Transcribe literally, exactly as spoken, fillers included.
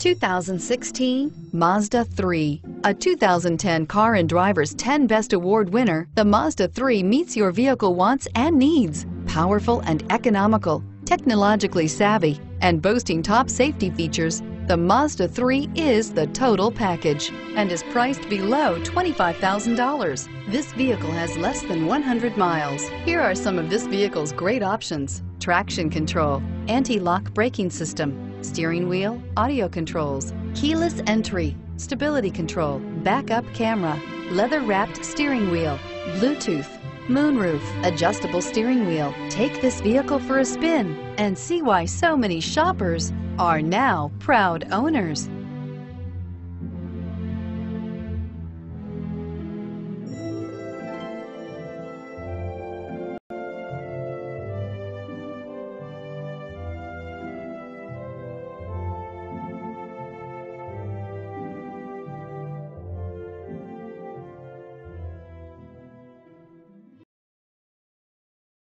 two thousand sixteen Mazda three. A two thousand ten Car and Driver's ten Best Award winner, the Mazda three meets your vehicle wants and needs. Powerful and economical, technologically savvy, and boasting top safety features, the Mazda three is the total package and is priced below twenty-five thousand dollars. This vehicle has less than one hundred miles. Here are some of this vehicle's great options: traction control, anti-lock braking system, steering wheel audio controls, keyless entry, stability control, backup camera, leather-wrapped steering wheel, Bluetooth, moonroof, adjustable steering wheel. Take this vehicle for a spin and see why so many shoppers are now proud owners.